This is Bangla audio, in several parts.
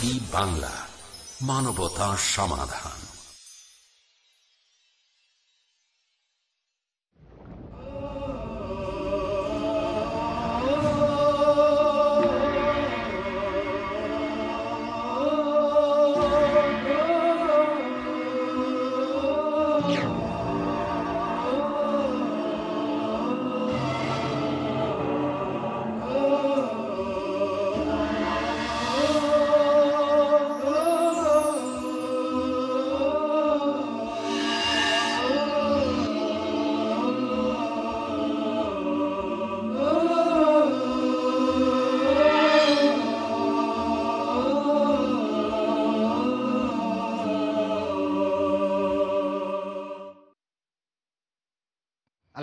টিভি বাংলা, মানবতা সমাধান।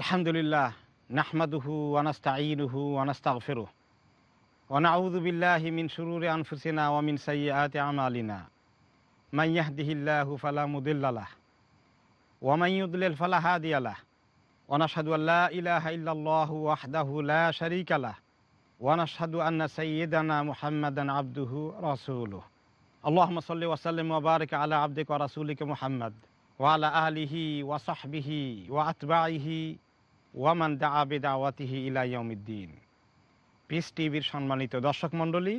الحمد لله نحمده ونستعينه ونستغفره ونعوذ بالله من شرور أنفسنا ومن سيئات أعمالنا من يهده الله فلا مضل له ومن يضلل فلا هادي له ونشهد أن لا إله إلا الله وحده لا شريك له ونشهد أن سيدنا محمدا عبده ورسوله اللهم صل وسلم وبارك على عبدك ورسولك محمد وعلى آله وصحبه وأتباعه ওয়ামান দা আবে দাওয়াতিহি ইলা ইয়াউমিদ্দিন। পিস টিভির সম্মানিত দর্শক মণ্ডলী,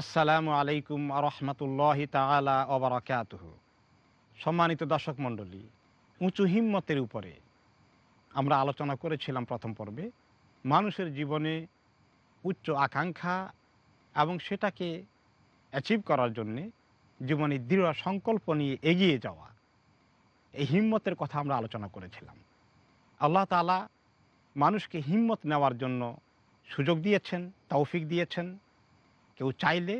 আসসালামু আলাইকুম ওয়া রাহমাতুল্লাহি তাআলা ওয়া বারাকাতুহু। সম্মানিত দর্শক মণ্ডলী, উঁচু হিম্মতের উপরে আমরা আলোচনা করেছিলাম প্রথম পর্বে। মানুষের জীবনে উচ্চ আকাঙ্ক্ষা এবং সেটাকে অ্যাচিভ করার জন্যে জীবনে দৃঢ় সংকল্প নিয়ে এগিয়ে যাওয়া, এই হিম্মতের কথা আমরা আলোচনা করেছিলাম। আল্লাহ তাআলা মানুষকে হিম্মত নেওয়ার জন্য সুযোগ দিয়েছেন, তৌফিক দিয়েছেন। কেউ চাইলে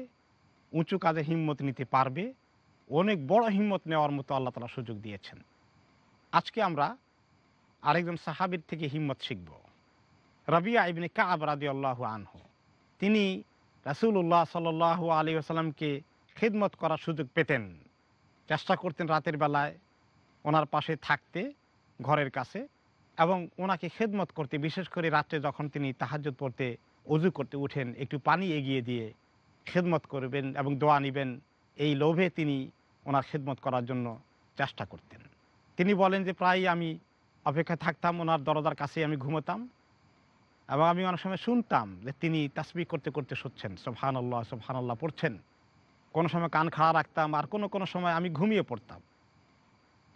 উঁচু কাজে হিম্মত নিতে পারবে, অনেক বড় হিম্মত নেওয়ার মতো আল্লাহ তাআলা সুযোগ দিয়েছেন। আজকে আমরা আরেকজন সাহাবীর থেকে হিম্মত শিখব। রাবিয়া ইবনে কা'ব রাদিয়াল্লাহু আনহু, তিনি রাসূলুল্লাহ সাল্লাল্লাহু আলাইহি ওয়াসাল্লামকে খিদমত করার সুযোগ পেতেন, চেষ্টা করতেন রাতের বেলায় ওনার পাশে থাকতে ঘরের কাছে এবং ওনাকে খেদমত করতে। বিশেষ করে রাত্রে যখন তিনি তাহাজ্জুদ পড়তে ওযু করতে উঠেন, একটু পানি এগিয়ে দিয়ে খেদমত করবেন এবং দোয়া নেবেন, এই লোভে তিনি ওনার খেদমত করার জন্য চেষ্টা করতেন। তিনি বলেন যে, প্রায় আমি অপেক্ষা থাকতাম, ওনার দরজার কাছেই আমি ঘুমোতাম এবং আমি অনেক সময় শুনতাম যে তিনি তাসবিহ করতে করতে শুচ্ছেন, সুবহানাল্লাহ সুবহানাল্লাহ পড়ছেন। কোনো সময় কান খাড়া রাখতাম, আর কোনো সময় আমি ঘুমিয়ে পড়তাম।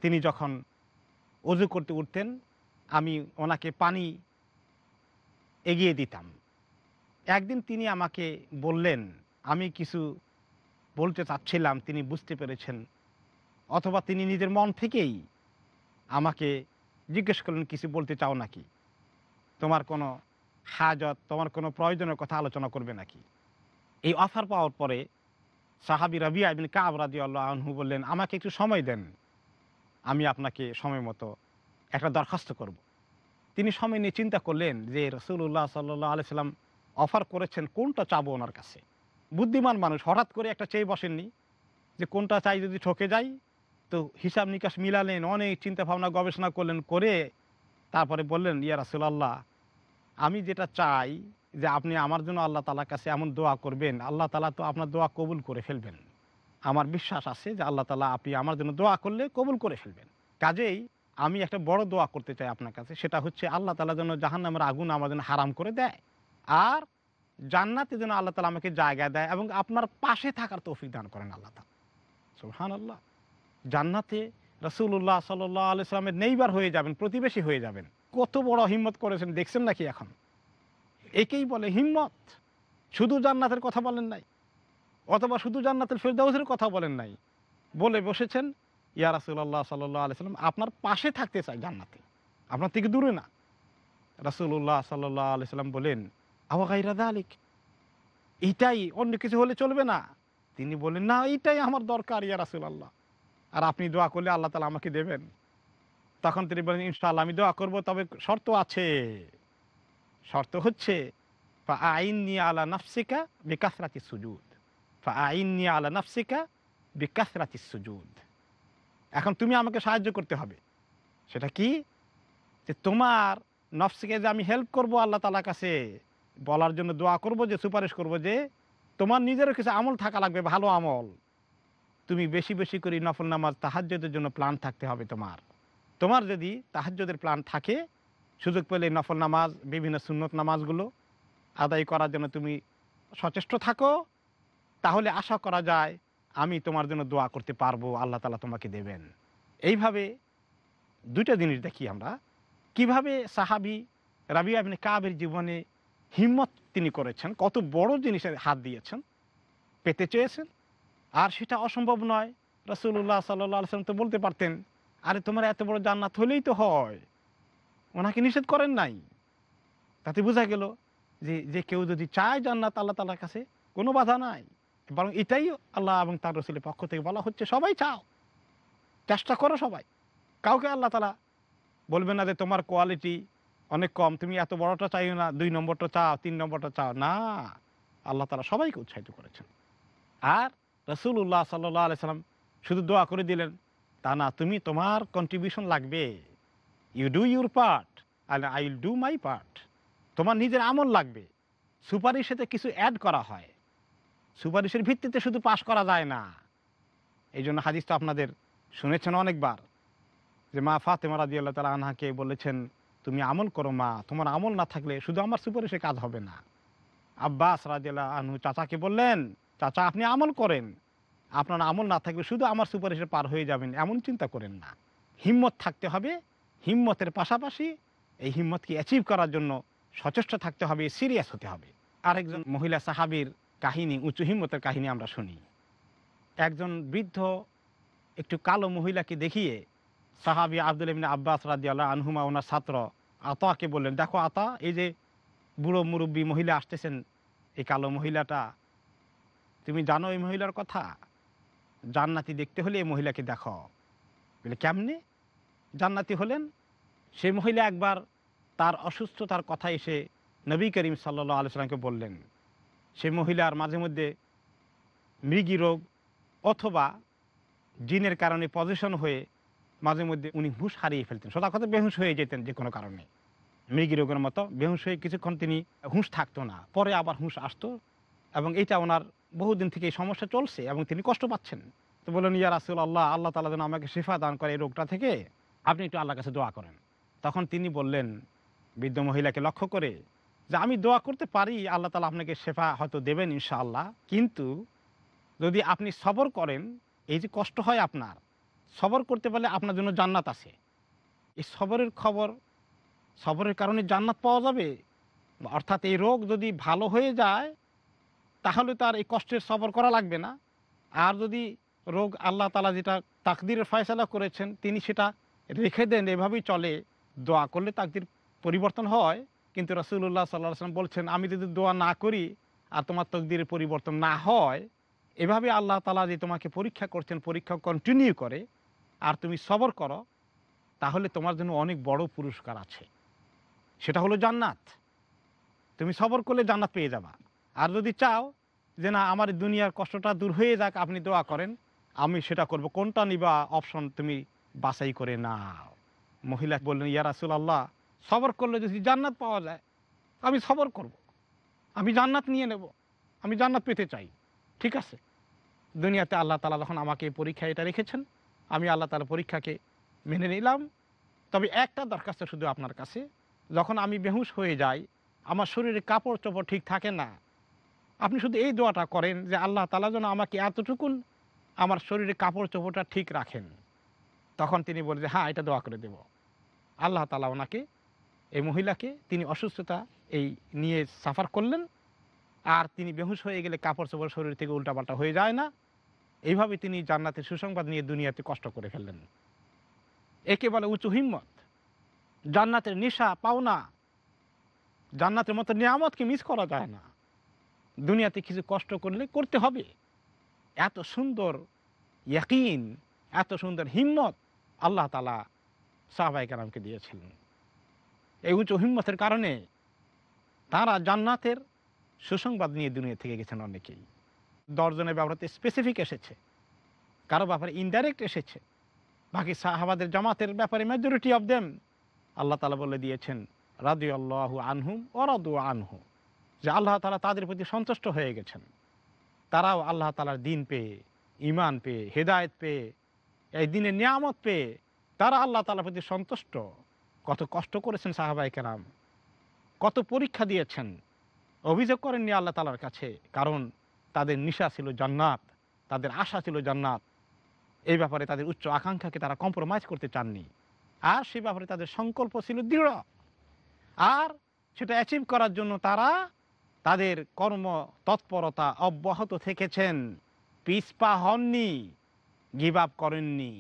তিনি যখন ওযু করতে উঠতেন, আমি ওনাকে পানি এগিয়ে দিতাম। একদিন তিনি আমাকে বললেন, আমি কিছু বলতে চাচ্ছিলাম, তিনি বুঝতে পেরেছেন, অথবা তিনি নিজের মন থেকেই আমাকে জিজ্ঞেস করলেন, কিছু বলতে চাও নাকি, তোমার কোনো হাজত, তোমার কোনো প্রয়োজনের কথা আলোচনা করবে নাকি। এই অফার পাওয়ার পরে সাহাবী রাবিয়া ইবনে কা'ব রাদিয়াল্লাহু আনহু বললেন, আমাকে একটু সময় দেন, আমি আপনাকে সময় মতো একটা দরখাস্ত করব। তিনি সময় নিয়ে চিন্তা করলেন যে রাসূলুল্লাহ সাল্লাল্লাহু আলাইহি সাল্লাম অফার করেছেন, কোনটা চাবো ওনার কাছে। বুদ্ধিমান মানুষ হঠাৎ করে একটা চেয়ে বসেননি যে কোনটা চাই, যদি ঠকে যাই। তো হিসাব নিকাশ মিলালেন, অনেক চিন্তা ভাবনা গবেষণা করলেন, করে তারপরে বললেন, ইয়া রাসূলুল্লাহ, আমি যেটা চাই যে আপনি আমার জন্য আল্লাহ তাআলার কাছে এমন দোয়া করবেন, আল্লাহ তাআলা তো আপনার দোয়া কবুল করে ফেলবেন। আমার বিশ্বাস আছে যে আল্লাহ তাআলা আপনি আমার জন্য দোয়া করলে কবুল করে ফেলবেন। কাজেই আমি একটা বড় দোয়া করতে চাই আপনার কাছে, সেটা হচ্ছে আল্লাহ তাআলা যেন জাহান্নামের আগুন আমার জন্য হারাম করে দেয়, আর জান্নাতে যেন আল্লাহ তাআলা আমাকে জায়গা দেয় এবং আপনার পাশে থাকার তৌফিক দান করেন আল্লাহ তাআলা। সুবহানাল্লাহ, জান্নাতে রাসূলুল্লাহ সাল্লাল্লাহু আলাইহি সাল্লামের নেইবার হয়ে যাবেন, প্রতিবেশী হয়ে যাবেন। কত বড় হিম্মত করেছেন, দেখছেন নাকি? এখন একেই বলে হিম্মত। শুধু জান্নাতের কথা বলেন নাই, অথবা শুধু জান্নাতুল ফেরদাউসের কথা বলেন নাই, বলে বসেছেন, ইয়া রাসূলুল্লাহ সাল্লাল্লাহু আলাইহি সাল্লাম, আপনার পাশে থাকতে চাই জান্নাতে, আপনার থেকে দূরে না। রাসূলুল্লাহ সাল্লাল্লাহু আলাইহি সাল্লাম বলেন, আওয়া গায়রা যালিক, এটাই, অন্য কিছু হলে চলবে না। তিনি বলেন, না, এটাই আমার দরকার ইয়া রাসূলুল্লাহ, আর আপনি দোয়া করলে আল্লাহ তাআলা আমাকে দেবেন। তখন তিনি বলেন, ইনশাআল্লাহ আমি দোয়া করব, তবে শর্ত আছে। শর্ত হচ্ছে, ফা আইননি আলা নাফসিকা বিকাসরাতি সুজুদ, ফা আইননি আলা নাফসিকা বিকাসরাতি সুজুদ। এখন তুমি আমাকে সাহায্য করতে হবে। সেটা কি? যে তোমার নফসকে যে আমি হেল্প করব আল্লাহ তাআলার কাছে, বলার জন্য দোয়া করব, যে সুপারিশ করব যে তোমার নিজেরও কিছু আমল থাকা লাগবে, ভালো আমল। তুমি বেশি বেশি করে নফল নামাজ তাহাজ্জুদের জন্য প্ল্যান থাকতে হবে তোমার। তোমার যদি তাহাজ্জুদের প্ল্যান থাকে, সুযোগ পেলে নফল নামাজ, বিভিন্ন সুন্নত নামাজগুলো আদায় করার জন্য তুমি সচেষ্ট থাকো, তাহলে আশা করা যায় আমি তোমার জন্য দোয়া করতে পারবো, আল্লাহ তাআলা তোমাকে দেবেন। এইভাবে দুইটা জিনিস দেখি আমরা, কিভাবে সাহাবী রাবিয়া ইবনে কাবের জীবনে হিম্মত তিনি করেছেন, কত বড় জিনিসে হাত দিয়েছেন, পেতে চেয়েছেন, আর সেটা অসম্ভব নয়। রাসূলুল্লাহ সাল্লাল্লাহু আলাইহি ওয়াসাল্লাম তো বলতে পারতেন, আরে তোমার এত বড় জান্নাত হলেই তো হয়, ওনাকে নিষেধ করেন নাই। তাতে বোঝা গেল যে যে কেউ যদি চায় জান্নাত, আল্লাহ তাআলার কাছে কোনো বাধা নাই, বরং এটাই আল্লাহ এবং তার রাসূলের পক্ষ থেকে বলা হচ্ছে সবাই চাও, চেষ্টা করো সবাই। কাউকে আল্লাহ তাআলা বলবেন না যে তোমার কোয়ালিটি অনেক কম, তুমি এত বড়টা চাইও না, 2 নম্বরটা চাও, 3 নম্বরটা চাও না। আল্লাহ তাআলা সবাইকে উৎসাহিত করেছেন। আর রাসূলুল্লাহ সাল্লাল্লাহু আলাইহি সাল্লাম শুধু দোয়া করে দিলেন তা না, তুমি তোমার কন্ট্রিবিউশন লাগবে। You do your part and I will do my part. তোমার নিজের আমল লাগবে। সুপারিশেতে কিছু অ্যাড করা হয়, সুপারিশের ভিত্তিতে শুধু পাশ করা যায় না। এই জন্য হাদিস তো আপনাদের শুনেছেন অনেকবার, যে মা ফাতেমা রাদিয়াল্লাহু তাআলা আনহাকে বলেছেন, তুমি আমল করো মা, তোমার আমল না থাকলে শুধু আমার সুপারিশে কাজ হবে না। আব্বাস রাদিয়াল্লাহু আনহু চাচাকে বললেন, চাচা আপনি আমল করেন, আপনার আমল না থাকলে শুধু আমার সুপারিশে পার হয়ে যাবেন, এমন চিন্তা করেন না। হিম্মত থাকতে হবে। হিম্মতের পাশাপাশি এই হিম্মতকে অ্যাচিভ করার জন্য সচেষ্ট থাকতে হবে, সিরিয়াস হতে হবে। আরেকজন মহিলা সাহাবীর কাহিনী, উঁচু হিম্মতের কাহিনী আমরা শুনি। একজন বৃদ্ধ একটু কালো মহিলাকে দেখিয়ে সাহাবী আব্দুল ইবনে আব্বাস রাদিয়াল্লাহু আনহুমা ওনার ছাত্র আতাকে বললেন, দেখো আতা, এই যে বুড়ো মুরব্বী মহিলা আসতেছেন, এই কালো মহিলাটা, তুমি জানো এই মহিলার কথা? জান্নাতি দেখতে হলে এই মহিলাকে দেখো। বলে কেমনে জান্নাতি হলেন? সে মহিলা একবার তার অসুস্থতার কথা এসে নবী করিম সাল্লাল্লাহু আলাইহি ওয়াসাল্লামকে বললেন। সে মহিলার মাঝে মধ্যে মৃগী রোগ অথবা জিনের কারণে পজিশন হয়ে মাঝে মধ্যে উনি হুঁশ হারিয়ে ফেলতেন, সোজা কথা বেহুঁশ হয়ে যেতেন যে কোনো কারণে। মৃগী রোগের মতো বেহুঁশ হয়ে কিছুক্ষণ তিনি হুঁশ থাকতো না, পরে আবার হুঁশ আসতো, এবং এটা ওনার বহুদিন থেকে এই সমস্যা চলছে এবং তিনি কষ্ট পাচ্ছেন। তো বললেন, ইয়া রাসূলুল্লাহ, আল্লাহ তাআলা যেন আমাকে শিফা দান করে এই রোগটা থেকে, আপনি একটু আল্লাহর কাছে দোয়া করেন। তখন তিনি বললেন বৃদ্ধ মহিলাকে লক্ষ্য করে, যে আমি দোয়া করতে পারি, আল্লাহ তাআলা আপনাকে শিফা হয়তো দেবেন ইনশাআল্লাহ, কিন্তু যদি আপনি সবর করেন, এই যে কষ্ট হয় আপনার, সবর করতে পারলে আপনার জন্য জান্নাত আছে। এই সবরের খবর, সবরের কারণে জান্নাত পাওয়া যাবে, অর্থাৎ এই রোগ যদি ভালো হয়ে যায় তাহলে তার এই কষ্টের সবর করা লাগবে না। আর যদি রোগ আল্লাহ তাআলা যেটা তাকদীরের ফয়সালা করেছেন তিনি সেটা রেখে দেন, এভাবেই চলে, দোয়া করলে তাকদীর পরিবর্তন হয়। কিন্তু রাসূলুল্লাহ সাল্লাল্লাহু আলাইহি ওয়াসাল্লাম বলছেন, আমি যদি দোয়া না করি আর তোমার তাকদীরের পরিবর্তন না হয়, এভাবে আল্লাহ তাআলা যে তোমাকে পরীক্ষা করছেন, পরীক্ষা কন্টিনিউ করে, আর তুমি সবর করো, তাহলে তোমার জন্য অনেক বড় পুরস্কার আছে, সেটা হলো জান্নাত। তুমি সবর করলে জান্নাত পেয়ে যাবা। আর যদি চাও যে না আমার দুনিয়ার কষ্টটা দূর হয়ে যাক, আপনি দোয়া করেন, আমি সেটা করব, কোনটা নিবা অপশন তুমি বাছাই করে নাও। মহিলা বললেন, ইয়া রাসূলুল্লাহ, সবর করলে যদি জান্নাত পাওয়া যায় আমি সবর করব, আমি জান্নাত নিয়ে নেব, আমি জান্নাত পেতে চাই। ঠিক আছে, দুনিয়াতে আল্লাহ তাআলা যখন আমাকে পরীক্ষা এটা রেখেছেন, আমি আল্লাহ তাআলার পরীক্ষাকে মেনে নিলাম। তবে একটা দরখাস্ত শুধু আপনার কাছে, যখন আমি বেহুঁশ হয়ে যাই, আমার শরীরে কাপড় চোপড় ঠিক থাকে না, আপনি শুধু এই দোয়াটা করেন যে আল্লাহ তাআলা যেন আমাকে এতটুকুন আমার শরীরে কাপড় চোপড়টা ঠিক রাখেন। তখন তিনি বলে যে হ্যাঁ, এটা দোয়া করে দেব। আল্লাহ তাআলা ওনাকে, এই মহিলাকে, তিনি অসুস্থতা এই নিয়ে সাফার করলেন, আর তিনি বেহুঁশ হয়ে গেলে কাপড় চোপড় শরীর থেকে উল্টাপাল্টা হয়ে যায় না। এইভাবে তিনি জান্নাতের সুসংবাদ নিয়ে দুনিয়াতে কষ্ট করে ফেললেন। একে বলে উঁচু হিম্মত, জান্নাতের নেশা, পাওনা, জান্নাতের মতো নিয়ামতকে মিস করা যায় না। দুনিয়াতে কিছু কষ্ট করলে করতে হবে। এত সুন্দর ইয়াকিন, এত সুন্দর হিম্মত আল্লাহ তাআলা সাহাবায়ে কেরামকে দিয়েছিলেন। এই উঁচু হিম্মতের কারণে তারা জান্নাতের সুসংবাদ নিয়ে দুনিয়া থেকে গেছেন অনেকেই। 10 জনের ব্যাপারে স্পেসিফিক এসেছে, কারো ব্যাপারে ইনডাইরেক্ট এসেছে, বাকি সাহাবাদের জামাতের ব্যাপারে মেজরিটি অফ দেম আল্লাহ তাআলা বলে দিয়েছেন রাদিয়াল্লাহু আনহুম ওয়া রাদু আনহু, যে আল্লাহ তাআলা তাদের প্রতি সন্তুষ্ট হয়ে গেছেন। তারাও আল্লাহ তাআলার দিন পেয়ে, ইমান পেয়ে, হেদায়েত পেয়ে, এই দিনের নিয়ামত পেয়ে তারা আল্লাহ তাআলার প্রতি সন্তুষ্ট। কত কষ্ট করেছেন সাহাবায়ে কেরাম, কত পরীক্ষা দিয়েছেন, অভিযোগ করেননি আল্লাহ তাআলার কাছে, কারণ তাদের নিশা ছিল জান্নাত, তাদের আশা ছিল জান্নাত। এই ব্যাপারে তাদের উচ্চ আকাঙ্ক্ষাকে তারা কম্প্রোমাইজ করতে চাননি, আর সেই ব্যাপারে তাদের সংকল্প ছিল দৃঢ়। আর সেটা অ্যাচিভ করার জন্য তারা তাদের কর্ম তৎপরতা অব্যাহত থেকেছেন, পিছপা হননি, গিভ আপ করেননি,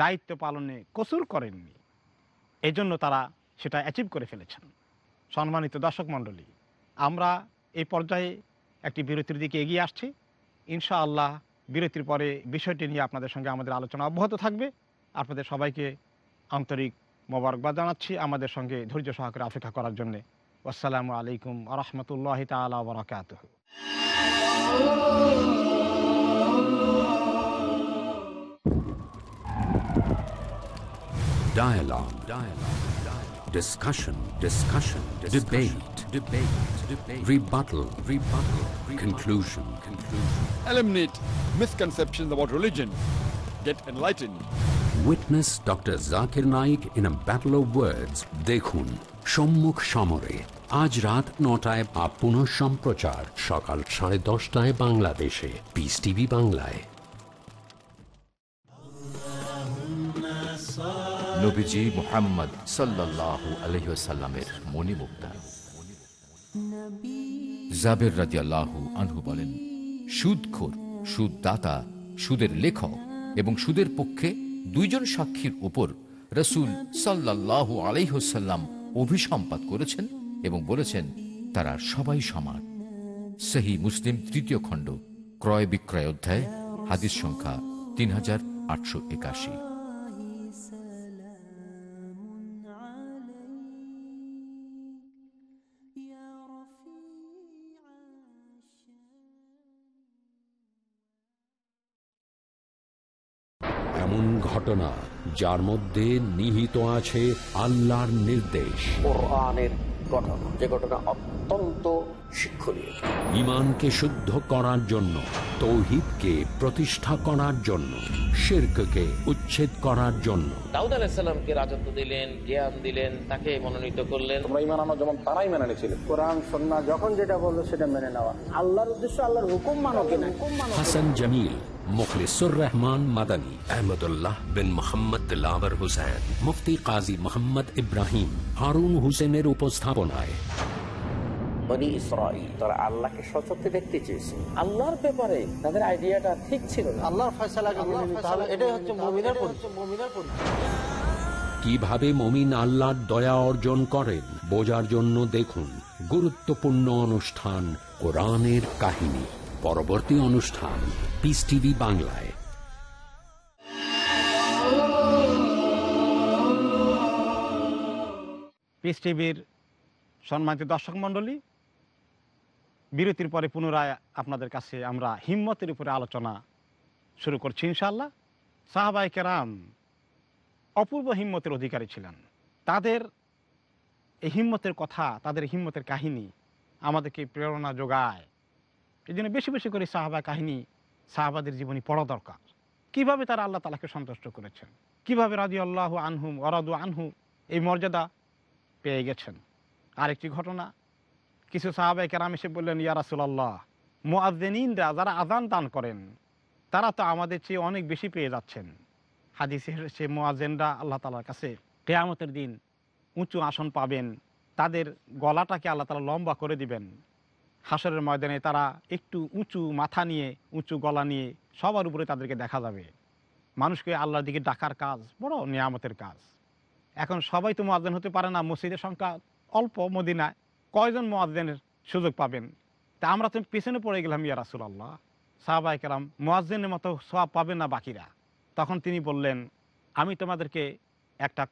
দায়িত্ব পালনে কসুর করেননি। এই জন্য তারা সেটা অ্যাচিভ করে ফেলেছেন। সম্মানিত দর্শক মণ্ডলী, আমরা এই পর্যায়ে একটি বিরতির দিকে এগিয়ে আসছি। ইনশাআল্লাহ বিরতির পরে বিষয়টি নিয়ে আপনাদের সঙ্গে আমাদের আলোচনা অব্যাহত থাকবে। আপনাদের সবাইকে আন্তরিক মোবারকবাদ জানাচ্ছি আমাদের সঙ্গে ধৈর্য সহকারে অপেক্ষা করার জন্যে। আসসালামু আলাইকুম ওয়া রাহমাতুল্লাহি তাআলা ওয়া বারাকাতুহু। Dialogue. Discussion. Debate. Rebuttal. Conclusion. Eliminate misconceptions about religion. Get enlightened. Witness Dr. Zakir Naik in a battle of words. Dekhun সম্মুখ সমরে আজ রাত ৯টায় বা পুনঃ সম্প্রচার সকাল ১০:৩০ বাংলাদেশে পিস টিভি বাংলায়। নবীজি মুহাম্মদ সাল্লাল্লাহু আলাইহি ওয়াসাল্লামের মনিমুক্তা জাবের রাদিয়াল্লাহু আনহু বলেন, সুদখোর, সুদদাতা, সুদের লেখক এবং সুদের পক্ষে দুইজন সাক্ষীর উপর রাসূল সাল্লাল্লাহু আলাইহি ওয়াসাল্লাম অভিসম্পাত করেছেন এবং বলেছেন তারা সবাই সমান। সহিহ মুসলিম তৃতীয় খণ্ড ক্রয় বিক্রয় অধ্যায় হাদিস সংখ্যা ৩৮৮১। এমন ঘটনা যার মধ্যে নিহিত আছে আল্লাহর নির্দেশ, কোরআনের ঘটনা, যে ঘটনা অত্যন্ত শিক্ষণীয়। ঈমানকে শুদ্ধ করার জন্য, তৌহিদকে প্রতিষ্ঠা করার জন্য, শিরককে উচ্ছেদ করার জন্য দাউদ আলাইহিস সালামকে রাজত্ব দিলেন, জ্ঞান দিলেন, তাকে মনোনীত করলেন। তোমরা ঈমান আনো যেমন তারাই মেনে নিয়েছিল। কোরআন সুন্নাহ যখন যেটা বললো সেটা মেনে নেওয়া, আল্লাহর উদ্দেশ্য আল্লাহর হুকুম মানো কিনা। হাসান জামিল, মুখলিসুর রহমান মাদানী, আহমদুল্লাহ বিন মোহাম্মদ দিলাওয়ার হোসেন, মুফতি কাজী মোহাম্মদ ইব্রাহিম হারুন হোসেনের উপস্থাপনায় বনী ইসরাঈল তারা আল্লাহকে সচক্ষে দেখতে চেয়েছে। আল্লাহর ব্যাপারে তাদের আইডিয়াটা ঠিক ছিল না, আল্লাহর ফয়সালাকে মেনে নিতে হবে, এটাই হচ্ছে মুমিনের পরিচয়। কিভাবে মুমিন আল্লাহর দয়া অর্জন করেন বোঝার জন্য দেখুন গুরুত্বপূর্ণ অনুষ্ঠান কোরআনের কাহিনী। পরবর্তী অনুষ্ঠান পিস টিভি বাংলায়। পিস টিভির সম্মানিত দর্শক মণ্ডলী, বিরতির পরে পুনরায় আপনাদের কাছে আমরা হিম্মতের উপরে আলোচনা শুরু করছি ইনশাআল্লাহ। সাহাবায়ে কেরাম অপূর্ব হিম্মতের অধিকারী ছিলেন। তাদের এই হিম্মতের কথা, তাদের হিম্মতের কাহিনী আমাদেরকে প্রেরণা যোগায়। এই জন্য বেশি বেশি করে সাহাবা কাহিনী, সাহাবাদের জীবনী পড়া দরকার। কিভাবে তারা আল্লাহ তাআলাকে সন্তুষ্ট করেছেন, কিভাবে রাদিয়াল্লাহু আনহুম ওয়ারাদু আনহু এই মর্যাদা পেয়ে গেছেন। আরেকটি ঘটনা, কিছু সাহাবায়ে কেরাম এসে বললেন, ইয়া রাসূলুল্লাহ, মুয়াজ্জিনিনরা যারা আযান দান করেন তারা তো আমাদের চেয়ে অনেক বেশি পেয়ে যাচ্ছেন। হাদিসে সে মুয়াজ্জিনরা আল্লাহ তাআলার কাছে কিয়ামতের দিন উঁচু আসন পাবেন, তাদের গলাটাকে আল্লাহ তাআলা লম্বা করে দিবেন। হাসরের ময়দানে তারা একটু উঁচু মাথা নিয়ে, উঁচু গলা নিয়ে সবার উপরে তাদেরকে দেখা যাবে। মানুষকে আল্লাহর দিকে ডাকার কাজ বড় নিয়ামতের কাজ। এখন সবাই তো মুয়াজ্জিন হতে পারে না, মসজিদের সংখ্যা অল্প মদিনায়, কয়জন মুয়াজ্জিনের সুযোগ পাবেন? তা আমরা তো পিছনে পড়ে গেলাম ইয়া রাসূলুল্লাহ। সাহাবায়ে কেরাম মুয়াজ্জিনের মতো সওয়াব পাবেন না বাকিরা। তখন তিনি বললেন, আমি তোমাদেরকে একটা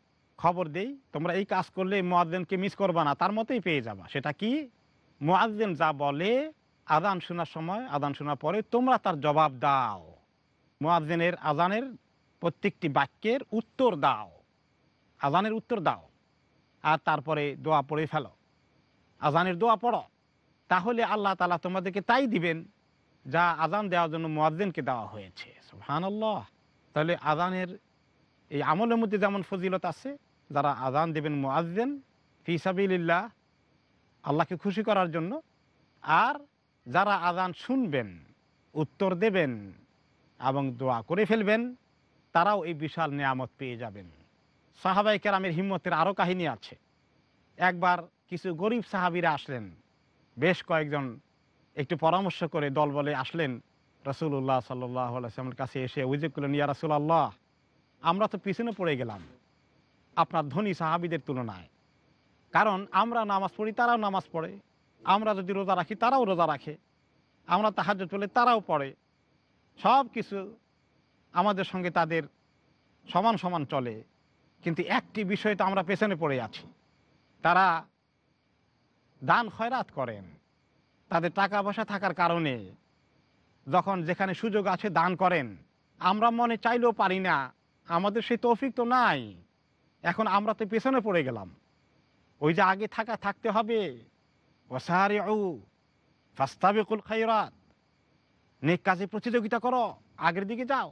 খবর দেই, তোমরা এই কাজ করলে মুয়াজ্জিনকে মিস করবা না, তার মতোই পেয়ে যাবা। সেটা কি? মুয়াজ্জিন যা বলে আযান শোনার সময়, আযান শোনার পরে তোমরা তার জবাব দাও, মুয়াজ্জিনের আযানের প্রত্যেকটি বাক্যের উত্তর দাও, আযানের উত্তর দাও, আর তারপরে দোয়া পড়ে ফেলো, আযানের দোয়া পড়ো, তাহলে আল্লাহ তাআলা তোমাদেরকে তাই দিবেন। যা আজান দেওয়ার জন্য মুয়াজ্জিনকে দেওয়া হয়েছে। সুবহানাল্লাহ। তাহলে আজানের এই আমলের মধ্যে যেমন ফজিলত আছে, যারা আজান দেবেন মুয়াজ্জিন ফি সাবিলিল্লাহ, আল্লাহকে খুশি করার জন্য, আর যারা আজান শুনবেন, উত্তর দেবেন এবং দোয়া করে ফেলবেন, তারাও এই বিশাল নিয়ামত পেয়ে যাবেন। সাহাবায়ে কেরামের হিম্মতের আরও কাহিনী আছে। একবার কিছু গরিব সাহাবিরা আসলেন, বেশ কয়েকজন একটু পরামর্শ করে দল বলে আসলেন রাসূলুল্লাহ সাল্লাল্লাহু আলাইহি ওয়াসাল্লামের কাছে, এসে অভিযোগ করলেন, ইয়া রাসূলুল্লাহ, আমরা তো পিছনে পড়ে গেলাম আপনার ধনী সাহাবিদের তুলনায়। কারণ আমরা নামাজ পড়ি, তারাও নামাজ পড়ে, আমরা যদি রোজা রাখি, তারাও রোজা রাখে, আমরা তাহাজ্জুদ পড়লে তারাও পড়ে, সব কিছু আমাদের সঙ্গে তাদের সমান সমান চলে, কিন্তু একটি বিষয় তো আমরা পেছনে পড়ে আছি। তারা দান খয়রাত করেন, তাদের টাকা পয়সা থাকার কারণে যখন যেখানে সুযোগ আছে দান করেন, আমরা মনে চাইলেও পারি না, আমাদের সেই তৌফিক তো নাই, এখন আমরা তো পেছনে পড়ে গেলাম। ওই যে আগে থাকতে হবে। ওয়াসারিউ ফাসতাবিকুল খায়রাত, নেক কাজে প্রতিযোগিতা করো, আগের দিকে যাও।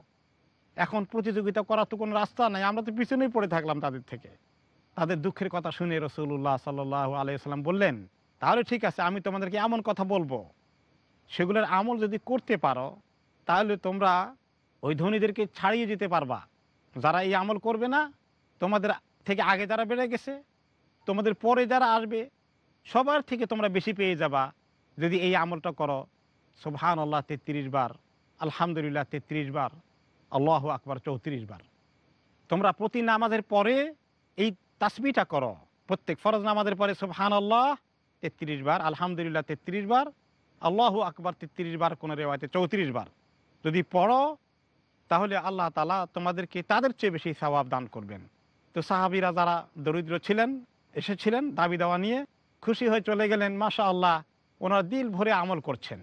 এখন প্রতিযোগিতা করার তো কোনো রাস্তা নাই, আমরা তো পিছনেই পড়ে থাকলাম তাদের থেকে। তাদের দুঃখের কথা শুনে রাসূলুল্লাহ সাল্লাল্লাহু আলাইহি ওয়াসাল্লাম বললেন, তাহলে ঠিক আছে, আমি তোমাদেরকে এমন কথা বলবো, সেগুলোর আমল যদি করতে পারো তাহলে তোমরা ওই ধনীদেরকে ছাড়িয়ে যেতে পারবা। যারা এই আমল করবে না, তোমাদের থেকে আগে যারা বেড়ে গেছে, তোমাদের পরে যারা আসবে, সবার থেকে তোমরা বেশি পেয়ে যাবা যদি এই আমলটা করো। সুবহানাল্লাহ 33 বার, আলহামদুলিল্লাহ 33 বার, আল্লাহু আকবার 34 বার। তোমরা প্রতি নামাজের পরে এই তাসবিহটা করো, প্রত্যেক ফরজ নামাজের পরে সুবহানাল্লাহ 33 বার, আলহামদুলিল্লাহ 33 বার, আল্লাহু আকবার 33 বার, কোনো রেওয়াতে 34 বার যদি পড়ো, তাহলে আল্লাহ তাআলা তোমাদেরকে তাদের চেয়ে বেশি সওয়াব দান করবেন। তো সাহাবীরা যারা দরিদ্র ছিলেন এসেছিলেন দাবি দাওয়া নিয়ে, খুশি হয়ে চলে গেলেন। মাশাআল্লাহ, ওনারা দিল ভরে আমল করছেন।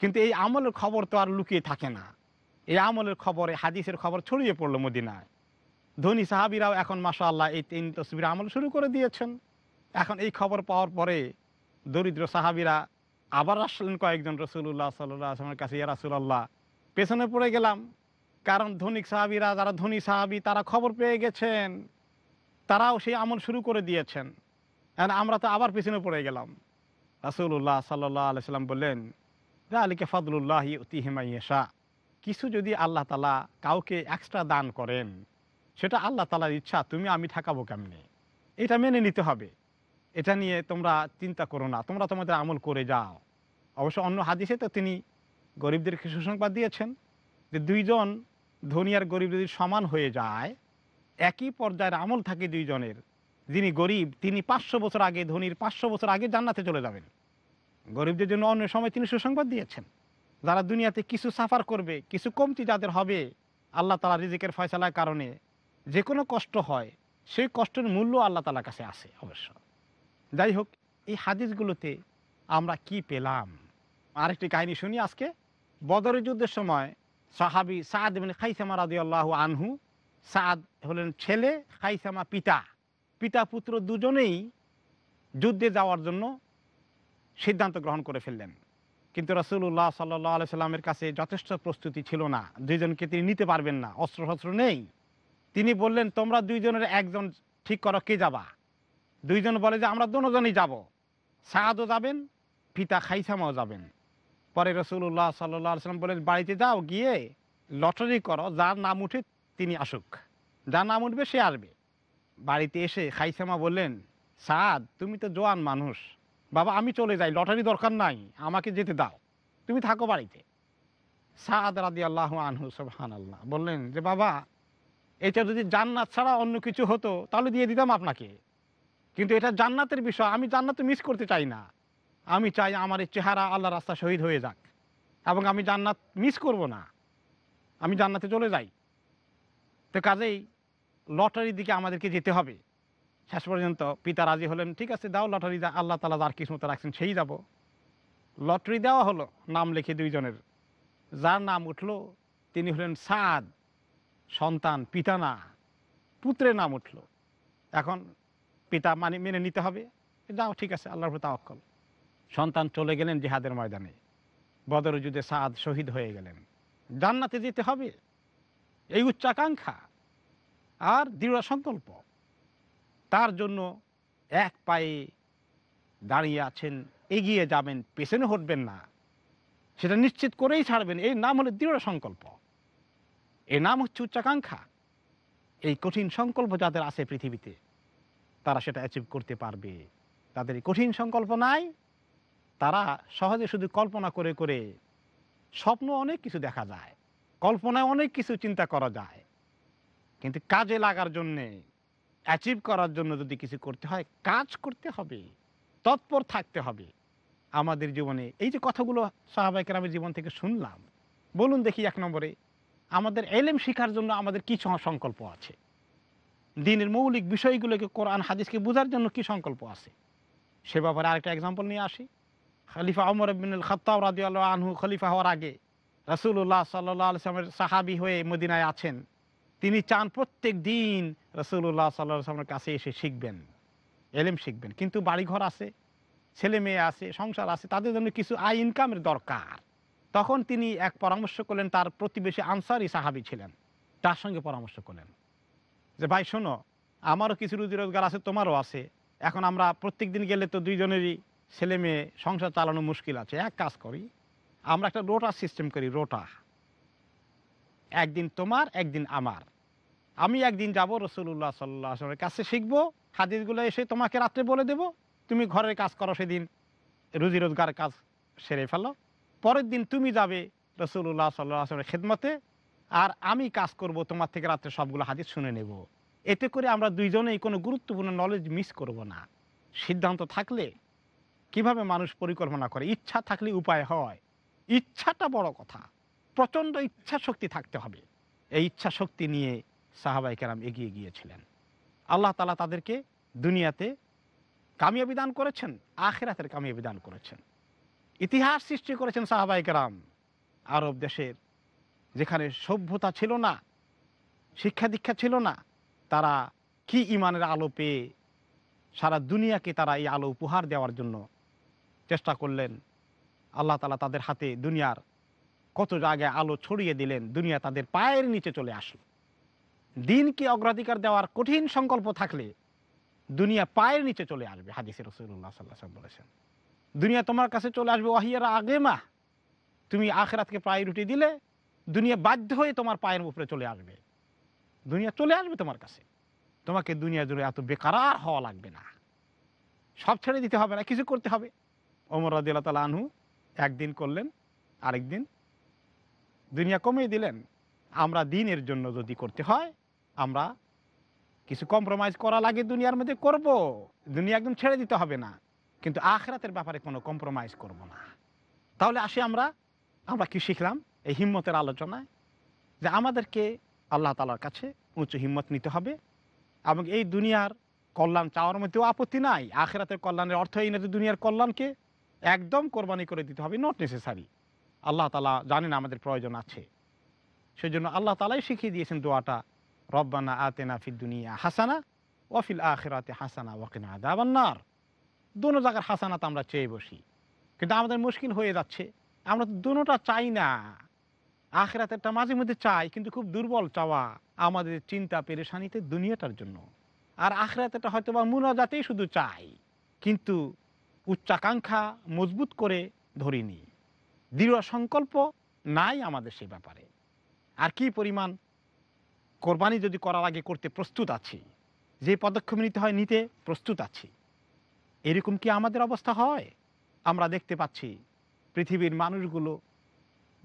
কিন্তু এই আমলের খবর তো আর লুকিয়ে থাকে না, এই আমলের খবরে হাদিসের খবর ছড়িয়ে পড়ল মদিনায়। ধনী সাহাবিরাও এখন মাশাআল্লাহ এই 3 তসবির আমল শুরু করে দিয়েছেন। এখন এই খবর পাওয়ার পরে দরিদ্র সাহাবিরা আবার আসলেন কয়েকজন রাসূলুল্লাহ সাল্লাল্লাহু আলাইহি ওয়াসাল্লামের কাছে, ইয়া রাসূলুল্লাহ, পেছনে পড়ে গেলাম। কারণ ধনী সাহাবিরা, যারা ধনী সাহাবি, তারা খবর পেয়ে গেছেন, তারাও সেই আমল শুরু করে দিয়েছেন, আর আমরা তো আবার পেছনে পড়ে গেলাম। রাসূলুল্লাহ সাল্লাল্লাহু আলাইহি ওয়াসাল্লাম বললেন, যালিকা ফাদলুল্লাহ ইউতিহি মান ইয়াশা, কিছু যদি আল্লাহ তাআলা কাউকে এক্সট্রা দান করেন, সেটা আল্লাহ তাআলার ইচ্ছা, তুমি আমি ঠেকাবো কেমনে? এটা মেনে নিতে হবে, এটা নিয়ে তোমরা চিন্তা করো না, তোমরা তোমাদের আমল করে যাও। অবশ্য অন্য হাদিসে তো তিনি গরিবদেরকে সুসংবাদ দিয়েছেন যে দুইজন ধনী আর গরিব যদি সমান হয়ে যায়, একই পর্যায়ের আমল থাকে দুইজনের, যিনি গরিব তিনি 500 বছর আগে, ধনীর 500 বছর আগে জান্নাতে চলে যাবেন। গরিবদের জন্য অন্য সময় তিনি সুসংবাদ দিয়েছেন, যারা দুনিয়াতে কিছু সাফার করবে, কিছু কমতি যাদের হবে আল্লাহ তাআলা রিজিকের ফয়সালার কারণে, যে কোনো কষ্ট হয়, সেই কষ্টের মূল্য আল্লাহ তাআলার কাছে আসে। অবশ্য যাই হোক, এই হাদিসগুলোতে আমরা কি পেলাম? আরেকটি কাহিনী শুনি আজকে। বদরের যুদ্ধের সময় সাহাবী সাদ ইবনে খাইসামা রাদিয়াল্লাহু আনহু, সাদ হলেন ছেলে, খাইসামা পিতা, পিতা পুত্র দুজনেই যুদ্ধে যাওয়ার জন্য সিদ্ধান্ত গ্রহণ করে ফেললেন। কিন্তু রাসূলুল্লাহ সাল্লাল্লাহু আলাইহি ওয়াসাল্লামের কাছে যথেষ্ট প্রস্তুতি ছিল না, দুইজনকে তিনি নিতে পারবেন না, অস্ত্র শস্ত্র নেই। তিনি বললেন, তোমরা দুইজনের একজন ঠিক করো কে যাবা। দুইজন বলে যে আমরা দুজনই যাব, সাদও যাবেন, পিতা খাইসামাও যাবেন। পরে রাসূলুল্লাহ সাল্লাল্লাহু আলাইহি ওয়াসাল্লাম বলেন, বাড়িতে যাও, গিয়ে লটারি করো, যার নাম উঠে তিনি আসুক, যার নাম উঠবে সে আসবে। বাড়িতে এসে খাইসামা বললেন, সাদ তুমি তো জোয়ান মানুষ বাবা, আমি চলে যাই, লটারি দরকার নাই, আমাকে যেতে দাও, তুমি থাকো বাড়িতে। সাদ রাদিয়াল্লাহু আনহু সুবহানাল্লাহ বললেন যে, বাবা এটা যদি জান্নাত ছাড়া অন্য কিছু হতো তাহলে দিয়ে দিতাম আপনাকে, কিন্তু এটা জান্নাতের বিষয়, আমি জান্নাত মিস করতে চাই না, আমি চাই আমার এই চেহারা আল্লাহর রাস্তা শহীদ হয়ে যাক, এবং আমি জান্নাত মিস করব না, আমি জান্নাতে চলে যাই। তো কাজেই লটারির দিকে আমাদেরকে যেতে হবে। শেষ পর্যন্ত পিতা রাজি হলেন, ঠিক আছে দাও লটারি, যা আল্লাহ তাআলা যার কিসমতে রাখছেন সেই যাব। লটারি দেওয়া হলো, নাম লিখে দুইজনের, যার নাম উঠল তিনি হলেন সাদ, সন্তান, পিতা না, পুত্রের নাম উঠল। এখন পিতা মানে মেনে নিতে হবে, যাও ঠিক আছে, আল্লাহর উপর তাওয়াক্কুল। সন্তান চলে গেলেন জিহাদের ময়দানে, বদর যুদ্ধে সাদ শহীদ হয়ে গেলেন। জান্নাতে যেতে হবে এই উচ্চাকাঙ্ক্ষা আর দৃঢ় সংকল্প, তার জন্য এক পায়ে দাঁড়িয়ে আছেন, এগিয়ে যাবেন, পেছনে হটবেন না, সেটা নিশ্চিত করেই ছাড়বেন। এই নাম হলো দৃঢ় সংকল্প, এর নাম হচ্ছে উচ্চাকাঙ্ক্ষা। এই কঠিন সংকল্প যাদের আছে পৃথিবীতে তারা সেটা অ্যাচিভ করতে পারবে। তাদের কঠিন সংকল্প নাই, তারা সহজে শুধু কল্পনা করে করে স্বপ্ন অনেক কিছু দেখা যায়, কল্পনায় অনেক কিছু চিন্তা করা যায়, কিন্তু কাজে লাগার জন্যে অ্যাচিভ করার জন্য যদি কিছু করতে হয় কাজ করতে হবে, তৎপর থাকতে হবে। আমাদের জীবনে এই যে কথাগুলো সাহাবায়ে কেরামের জীবন থেকে শুনলাম, বলুন দেখি এক নম্বরে আমাদের এলেম শিখার জন্য আমাদের কী সংকল্প আছে? দিনের মৌলিক বিষয়গুলোকে কোরআন হাদিসকে বোঝার জন্য কি সংকল্প আছে সে ব্যাপারে আরেকটা এক্সাম্পল নিয়ে আসি। খলিফা ওমর ইবনুল খাত্তাব রাদিয়াল্লাহু আনহু খলিফা হওয়ার আগে রাসূলুল্লাহ সাল্লাল্লাহু আলাইহি ওয়াসাল্লামের সাহাবী হয়ে মদিনায় আছেন। তিনি চান প্রত্যেক দিন রাসূলুল্লাহ সাল্লাল্লাহু আলাইহি ওয়াসাল্লামের কাছে এসে শিখবেন, এলেম শিখবেন, কিন্তু বাড়িঘর আছে, ছেলে মেয়ে আছে, সংসার আছে, তাদের জন্য কিছু আয় ইনকামের দরকার। তখন তিনি এক পরামর্শ করলেন, তার প্রতিবেশী আনসারী সাহাবী ছিলেন, তার সঙ্গে পরামর্শ করলেন যে ভাই শোনো, আমারও কিছু রুজি রোজগার আছে, তোমারও আছে, এখন আমরা প্রত্যেক দিন গেলে তো দুইজনেরই ছেলে মেয়ে সংসার চালানো মুশকিল আছে। এক কাজ করি, আমরা একটা রোটা সিস্টেম করি, রোটা, একদিন তোমার একদিন আমার। আমি একদিন যাব রাসূলুল্লাহ সাল্লাল্লাহু আলাইহি ওয়াসাল্লামের কাছে শিখব, হাদিসগুলো এসে তোমাকে রাত্রে বলে দেব, তুমি ঘরের কাজ করো, সেদিন রুজি রোজগার কাজ সেরে ফেলো। পরের দিন তুমি যাবে রাসূলুল্লাহ সাল্লাল্লাহু আলাইহি ওয়াসাল্লামের খেদমতে, আর আমি কাজ করব তোমার থেকে রাত্রে সবগুলো হাদিস শুনে নেব। এতে করে আমরা দুইজনেই কোনো গুরুত্বপূর্ণ নলেজ মিস করব না। সিদ্ধান্ত থাকলে কিভাবে মানুষ পরিকল্পনা করে, ইচ্ছা থাকলে উপায় হয়, ইচ্ছাটা বড় কথা, প্রচণ্ড ইচ্ছা শক্তি থাকতে হবে। এই ইচ্ছা শক্তি নিয়ে সাহাবায়ে কেরাম এগিয়ে গিয়েছিলেন। আল্লাহ তাআলা তাদেরকে দুনিয়াতে কামিয়াবি দান করেছেন, আখিরাতের কামিয়াবি দান করেছেন, ইতিহাস সৃষ্টি করেছেন সাহাবায়ে কেরাম। আরব দেশের যেখানে সভ্যতা ছিল না, শিক্ষা দীক্ষা ছিল না, তারা কি ইমানের আলো পেয়ে সারা দুনিয়াকে তারা এই আলো উপহার দেওয়ার জন্য চেষ্টা করলেন। আল্লাহ তাআলা তাদের হাতে দুনিয়ার কত জায়গায় আলো ছড়িয়ে দিলেন, দুনিয়া তাদের পায়ের নিচে চলে আসলো। দিনকে অগ্রাধিকার দেওয়ার কঠিন সংকল্প থাকলে দুনিয়া পায়ের নিচে চলে আসবে, হাদিসে রাসূলুল্লাহ সাল্লাল্লাহু আলাইহি ওয়াসাল্লাম বলেছেন। দুনিয়া তোমার কাছে চলে আসবে ওয়াহিয়ার আগে মা, তুমি আখিরাতকে প্রায়োরিটি দিলে দুনিয়া বাধ্য হয়ে তোমার পায়ের উপরে চলে আসবে, দুনিয়া চলে আসবে তোমার কাছে। তোমাকে দুনিয়া জুড়ে এত বেকার হওয়া লাগবে না, সব ছেড়ে দিতে হবে না, কিছু করতে হবে। ওমর রাদিয়াল্লাহু তাআলা আনহু একদিন করলেন, আরেকদিন দুনিয়া কমিয়ে দিলেন। আমরা দিনের জন্য যদি করতে হয় আমরা কিছু কম্প্রোমাইজ করা লাগে, দুনিয়ার মধ্যে করব, দুনিয়া একদম ছেড়ে দিতে হবে না, কিন্তু আখিরাতের ব্যাপারে কোনো কম্প্রোমাইজ করব না। তাহলে আসি আমরা আমরা কি শিখলাম এই হিম্মতের আলোচনায়, যে আমাদেরকে আল্লাহ তাআলার কাছে উঁচু হিম্মত নিতে হবে এবং এই দুনিয়ার কল্যাণ চাওয়ার মধ্যেও আপত্তি নাই। আখিরাতের কল্যাণের অর্থ এই না যে দুনিয়ার কল্যাণকে একদম কোরবানি করে দিতে হবে, নট নেসেসারি। আল্লাহ তাআলা জানেন আমাদের প্রয়োজন আছে, সেজন্য আল্লাহ তাআলাই শিখিয়ে দিয়েছেন দোয়াটা, রব্বানা আতিনা ফিদ দুনিয়া হাসানা ওয়া ফিল আখিরাতি হাসানা ওয়া কিনা আযাবান নার। দোনো জায়গার হাসানাত আমরা চেয়ে বসি, কিন্তু আমাদের মুশকিল হয়ে যাচ্ছে, আমরা তো দোনোটা চাই না। আখিরাতেরটা মাঝে মধ্যে চাই, কিন্তু খুব দুর্বল চাওয়া, আমাদের চিন্তা পেরেশানিতে দুনিয়াটার জন্য। আর আখিরাতেরটা হয়তো বা মুনাজাতেই শুধু চাই, কিন্তু উচ্চাকাঙ্ক্ষা মজবুত করে ধরিনি, দৃঢ় সংকল্প নাই আমাদের সেই ব্যাপারে। আর কি পরিমাণ কোরবানি যদি করার আগে করতে প্রস্তুত আছি, যে পদক্ষেপ নিতে হয় নিতে প্রস্তুত আছি, এরকম কি আমাদের অবস্থা হয়? আমরা দেখতে পাচ্ছি পৃথিবীর মানুষগুলো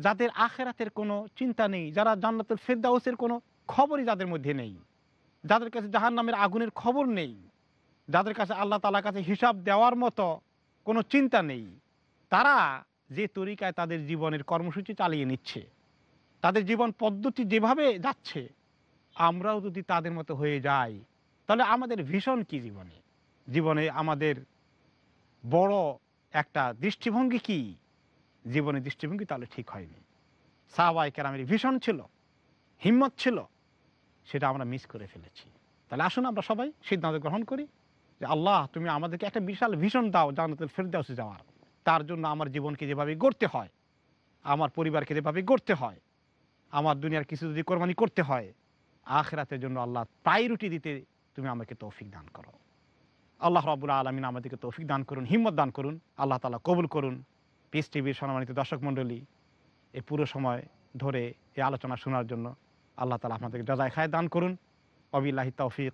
যাদের আখিরাতের কোনো চিন্তা নেই, যারা জান্নাতুল ফেরদাউসের কোনো খবরই যাদের মধ্যে নেই, যাদের কাছে জাহান্নামের আগুনের খবর নেই, যাদের কাছে আল্লাহ তাআলার কাছে হিসাব দেওয়ার মতো কোনো চিন্তা নেই, তারা যে তরিকায় তাদের জীবনের কর্মসূচি চালিয়ে নিচ্ছে, তাদের জীবন পদ্ধতি যেভাবে যাচ্ছে, আমরাও যদি তাদের মতো হয়ে যাই তাহলে আমাদের ভিশন কি জীবনে, জীবনে আমাদের বড় একটা দৃষ্টিভঙ্গি কি, জীবনের দৃষ্টিভঙ্গি তাহলে ঠিক হয়নি। সাহাবায়ে কেরামের ভিশন ছিল, হিম্মত ছিল, সেটা আমরা মিস করে ফেলেছি। তাহলে আসুন আমরা সবাই সিদ্ধান্ত গ্রহণ করি যে আল্লাহ তুমি আমাদেরকে একটা বিশাল ভিশন দাও জান্নাতুল ফেরদাউসে যাওয়ার, তার জন্য আমার জীবনকে যেভাবে গড়তে হয় আমার পরিবারকে যেভাবে গড়তে হয়, আমার দুনিয়ার কিছু যদি কোরবানি করতে হয়, আখিরাতের জন্য আল্লাহ প্রায়োরিটি দিতে তুমি আমাকে তৌফিক দান করো। আল্লাহ রাব্বুল আলামিন আমাদেরকে তৌফিক দান করুন, হিম্মত দান করুন, আল্লাহ তাআলা কবুল করুন। পিএস টিভির সম্মানিত দর্শক মণ্ডলী, এই পুরো সময় ধরে এই আলোচনা শোনার জন্য আল্লাহ তাআলা আপনাদেরকে জাযায়ে খায়র দান করুন। ওয়াবিল্লাহি তৌফিক,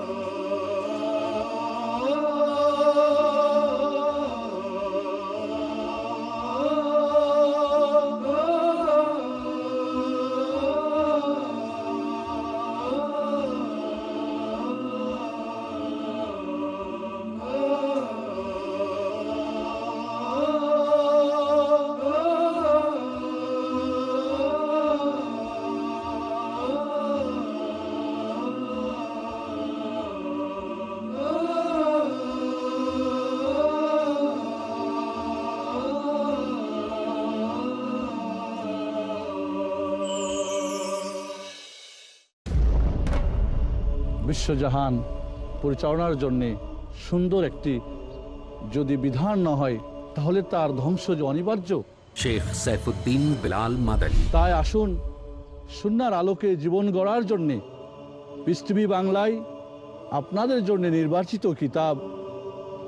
বিশ্বজাহান পরিচালনার জন্যে সুন্দর একটি যদি বিধান না হয় তাহলে তার ধ্বংস যে অনিবার্য। শেখ সাইফুদ্দিন বিলাল মাদানী। তাই আসুন সুন্নাহর আলোকে জীবন গড়ার জন্যে পিস টিভি বাংলায় আপনাদের জন্য নির্বাচিত কিতাব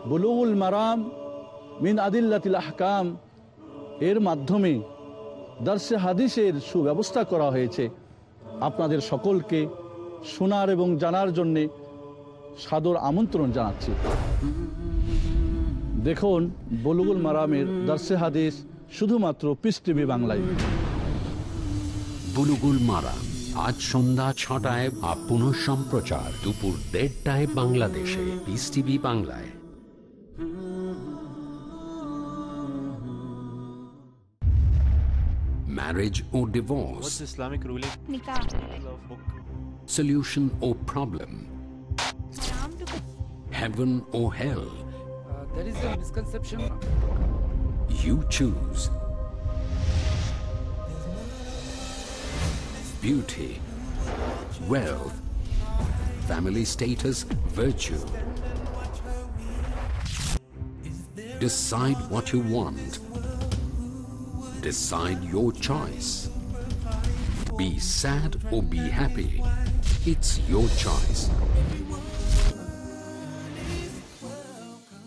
বুলুগুল মারাম মিন আদিল্লাতিল আহকাম এর মাধ্যমে দারসে হাদিসের সুব্যবস্থা করা হয়েছে। আপনাদের সকলকে শোনার এবং জানার জন্যে সাদর আমন্ত্রণ জানাচ্ছি। দেখুন বুলুগুল মারামের দারসে হাদিস শুধুমাত্র পিস টিভি বাংলায়। বুলুগুল মারাম আজ সন্ধ্যা ৬টায় আর পুনঃসম্প্রচার দুপুর ১:৩০টায় বাংলাদেশে পিস টিভি বাংলায়। ম্যারেজ ও divorce, Islamic ruling, solution or problem, heaven or hell, there is a misconception, you choose, beauty, wealth, family status, virtue, decide what you want, decide your choice, be sad or be happy. It's your choice.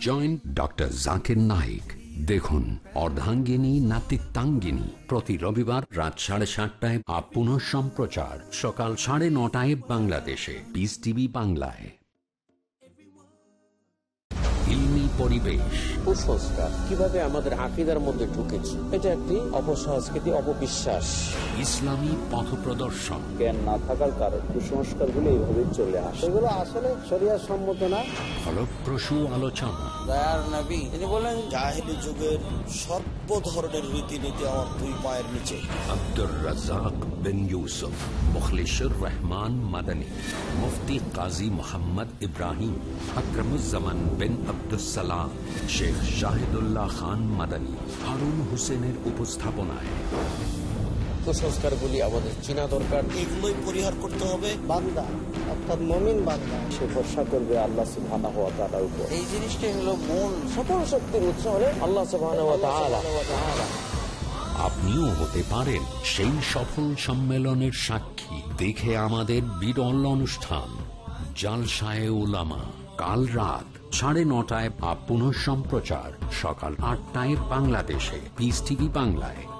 Join Dr. Zakir Naik. Dekhun Ardhangini Natitangini proti Robibar raat 7:30 aap puno samprochar sokal 9:30 Bangladeshe Peace TV Banglay. ইলমি পরিবেশ, কুসংস্কার কিভাবে আমাদের আকীদার মধ্যে ঢুকেছে, এটা একটি অপসংস্কৃতি, অপবিশ্বাস। ইসলামী পথপ্রদর্শন, জ্ঞান না থাকার কারণে কুসংস্কারগুলো এইভাবে চলে আসে, এগুলো আসলে শরীয়ত সম্মত না। ফলপ্রসূ আলোচনা, দয়ার নবী তিনি বলেন জাহেলি যুগের সর্ব ধরনের রীতিনীতি আমার দুই পায়ের নিচে। আব্দুর রাজ্জাক বিন ইউসুফ মুখলিসুর রহমান মাদানী, মুফতি কাজী মোহাম্মদ ইব্রাহিম আকরামুজ্জামান বিন আব্দুসসালাম, শেখ শাহিদুল্লাহ খান মাদানী, হারুন হোসেনের উপস্থাপনায়। কুসংস্কারগুলি আমাদের চেনা দরকার, এগুলোই পরিহার করতে হবে। বান্দা অর্থাৎ মুমিন বান্দা সে ভরসা করবে আল্লাহ সুবহানাহু ওয়া তাআলার উপর, এই জিনিসটাই হলো মূল সকল শক্তির উৎস, হলো আল্লাহ সুবহানাহু ওয়া তাআলা। আপনিও হতে পারেন সেই সফল সম্মেলনের সাক্ষী। দেখে আমাদের বিরল অনুষ্ঠান জালসায়ে উলামা, কাল রাত 9:30 পুনঃসম্প্রচার সকাল 8টায় বাংলাদেশে পিএস টিভি বাংলায়।